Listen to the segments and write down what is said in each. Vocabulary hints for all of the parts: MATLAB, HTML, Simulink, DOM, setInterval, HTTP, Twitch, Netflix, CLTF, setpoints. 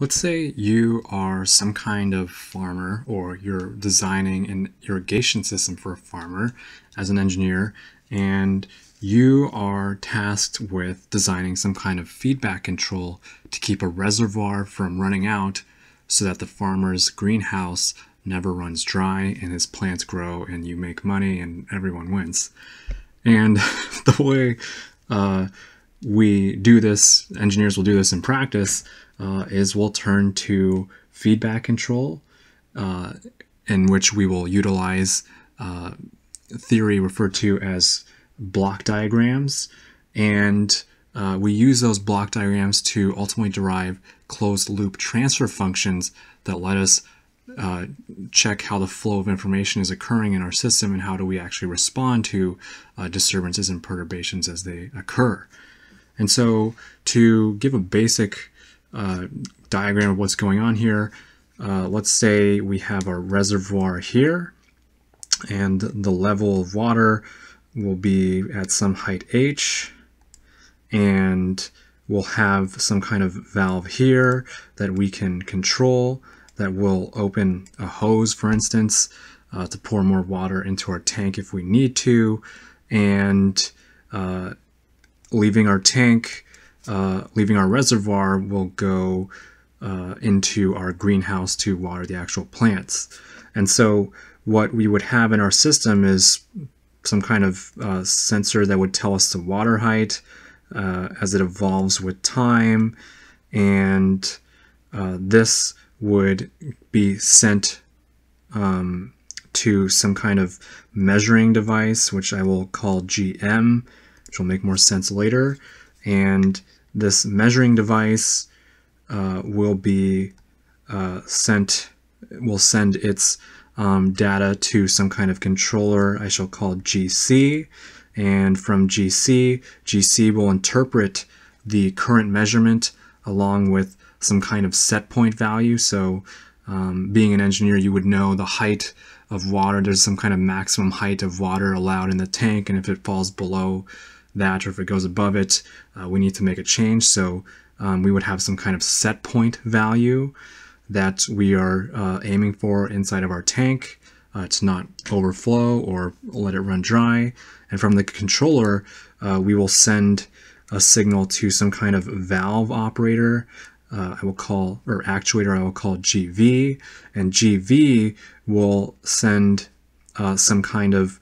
Let's say you are some kind of farmer, or you're designing an irrigation system for a farmer as an engineer, and you are tasked with designing some kind of feedback control to keep a reservoir from running out so that the farmer's greenhouse never runs dry and his plants grow and you make money and everyone wins. And the way we do this, engineers will do this in practice, is we'll turn to feedback control, in which we will utilize theory referred to as block diagrams, and we use those block diagrams to ultimately derive closed loop transfer functions that let us check how the flow of information is occurring in our system and how do we actually respond to disturbances and perturbations as they occur. And so to give a basic diagram of what's going on here, let's say we have our reservoir here, and the level of water will be at some height h, and we'll have some kind of valve here that we can control that will open a hose, for instance, to pour more water into our tank if we need to, and leaving our tank, leaving our reservoir, will go into our greenhouse to water the actual plants. And so what we would have in our system is some kind of sensor that would tell us the water height as it evolves with time, and this would be sent to some kind of measuring device, which I will call GM, which will make more sense later. And this measuring device will send its data to some kind of controller I shall call GC, and from GC will interpret the current measurement along with some kind of set point value. So being an engineer, you would know the height of water. There's some kind of maximum height of water allowed in the tank, and if it falls below that or if it goes above it, we need to make a change. So we would have some kind of set point value that we are aiming for inside of our tank to not overflow or let it run dry. And from the controller, we will send a signal to some kind of valve operator I will call, or actuator I will call GV, and GV will send some kind of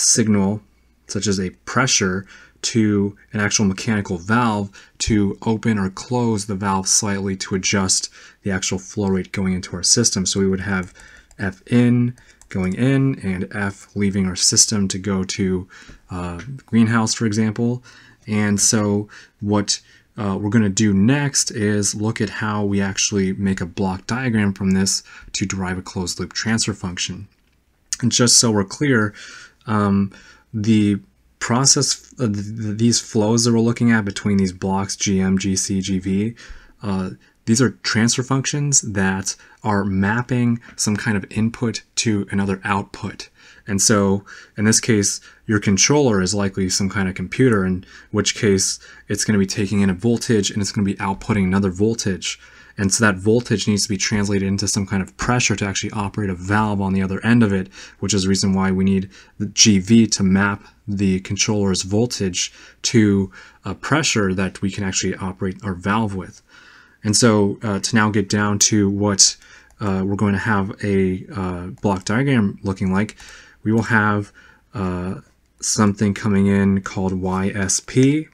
signal, such as a pressure, to an actual mechanical valve to open or close the valve slightly to adjust the actual flow rate going into our system. So we would have F in going in and F leaving our system to go to the greenhouse, for example. And so what we're going to do next is look at how we actually make a block diagram from this to derive a closed loop transfer function. And just so we're clear, the process, these flows that we're looking at between these blocks, GM, GC, GV, these are transfer functions that are mapping some kind of input to another output. And so in this case, your controller is likely some kind of computer, in which case it's going to be taking in a voltage and it's going to be outputting another voltage. And so that voltage needs to be translated into some kind of pressure to actually operate a valve on the other end of it, which is the reason why we need the GV to map the controller's voltage to a pressure that we can actually operate our valve with. And so to now get down to what we're going to have a block diagram looking like, we will have something coming in called YSP.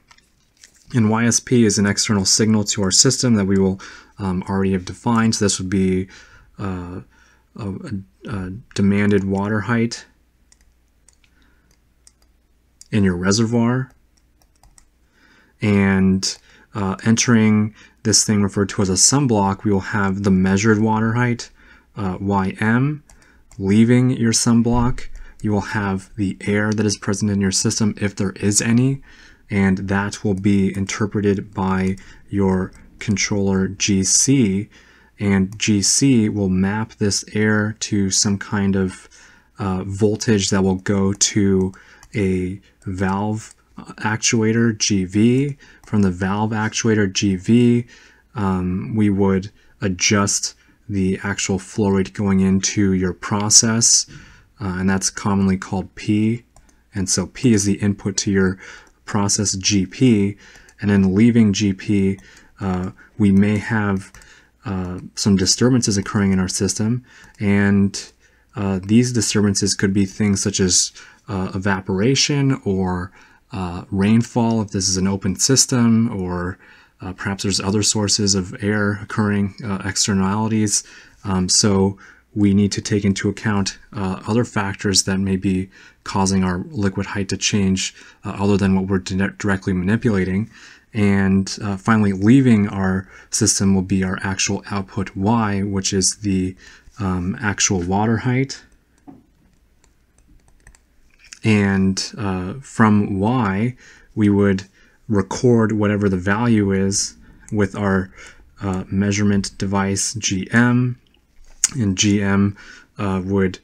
And YSP is an external signal to our system that we will already have defined. So this would be a demanded water height in your reservoir. And entering this thing referred to as a sum block, we will have the measured water height, YM. Leaving your sum block, you will have the air that is present in your system, if there is any, and that will be interpreted by your controller GC, and GC will map this air to some kind of voltage that will go to a valve actuator GV. From the valve actuator GV, we would adjust the actual flow rate going into your process, and that's commonly called P. And so P is the input to your process GP, and then leaving GP, we may have some disturbances occurring in our system, and these disturbances could be things such as evaporation or rainfall if this is an open system, or perhaps there's other sources of air occurring, externalities. So we need to take into account other factors that may be causing our liquid height to change other than what we're directly manipulating. And finally, leaving our system will be our actual output Y, which is the actual water height. And from Y, we would record whatever the value is with our measurement device GM, and GM would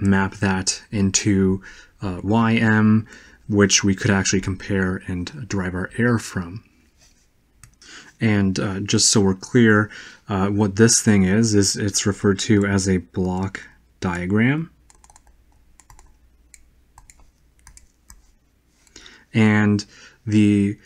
map that into YM, which we could actually compare and derive our error from. And just so we're clear, what this thing is it's referred to as a block diagram. And the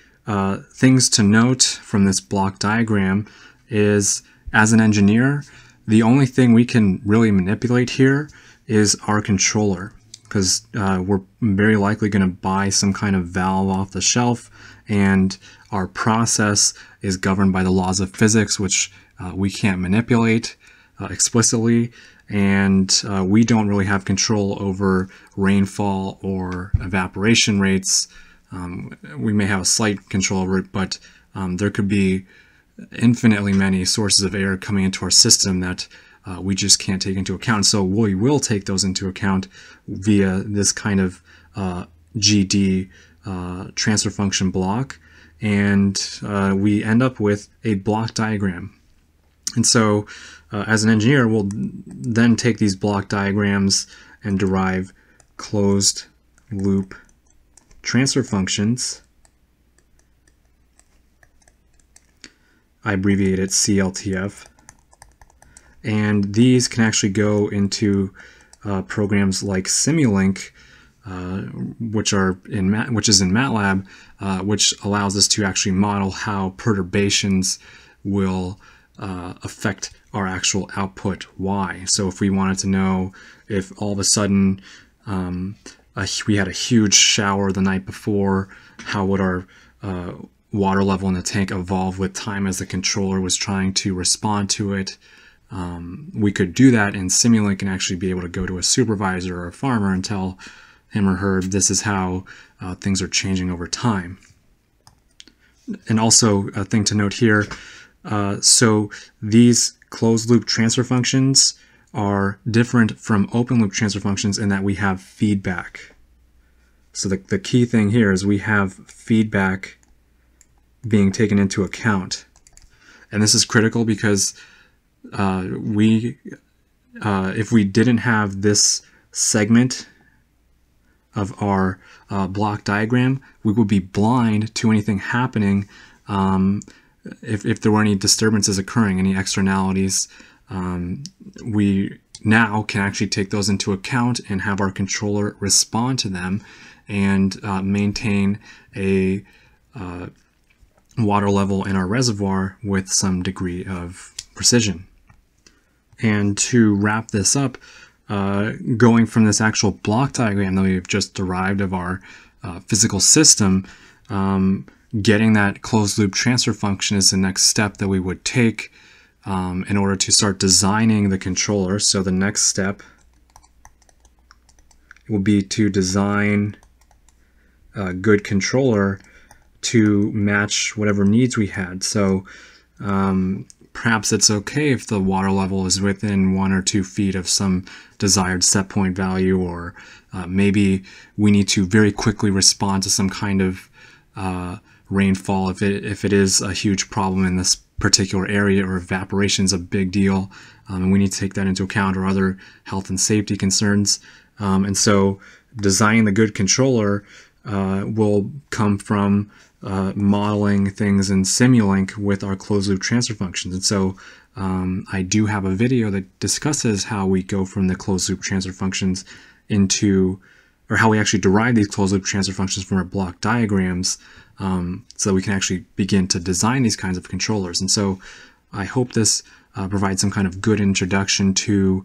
things to note from this block diagram is, as an engineer, the only thing we can really manipulate here is our controller, because we're very likely going to buy some kind of valve off the shelf, and our process is governed by the laws of physics, which we can't manipulate explicitly, and we don't really have control over rainfall or evaporation rates. We may have a slight control over it, but there could be infinitely many sources of air coming into our system that we just can't take into account. So we will take those into account via this kind of GD transfer function block, and we end up with a block diagram. And so as an engineer, we'll then take these block diagrams and derive closed loop transfer functions. I abbreviate it CLTF. And these can actually go into programs like Simulink, which is in MATLAB, which allows us to actually model how perturbations will affect our actual output Y. So if we wanted to know if all of a sudden we had a huge shower the night before, how would our water level in the tank evolve with time as the controller was trying to respond to it? We could do that, and Simulink can actually be able to go to a supervisor or a farmer and tell him or her this is how things are changing over time. And also a thing to note here, so these closed loop transfer functions are different from open loop transfer functions in that we have feedback. So the key thing here is we have feedback being taken into account. And this is critical because if we didn't have this segment of our block diagram, we would be blind to anything happening if there were any disturbances occurring, any externalities. We now can actually take those into account and have our controller respond to them and maintain a water level in our reservoir with some degree of precision. And to wrap this up, going from this actual block diagram that we've just derived of our physical system, getting that closed loop transfer function is the next step that we would take in order to start designing the controller. So the next step will be to design a good controller to match whatever needs we had. So perhaps it's okay if the water level is within 1 or 2 feet of some desired set point value, or maybe we need to very quickly respond to some kind of rainfall if it is a huge problem in this particular area, or evaporation is a big deal, and we need to take that into account, or other health and safety concerns. And so designing the good controller will come from modeling things in Simulink with our closed-loop transfer functions. And so I do have a video that discusses how we go from the closed-loop transfer functions into, or how we actually derive these closed-loop transfer functions from our block diagrams, so that we can actually begin to design these kinds of controllers. And so I hope this provides some kind of good introduction to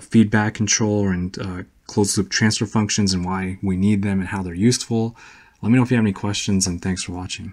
feedback control and closed-loop transfer functions and why we need them and how they're useful. Let me know if you have any questions, and thanks for watching.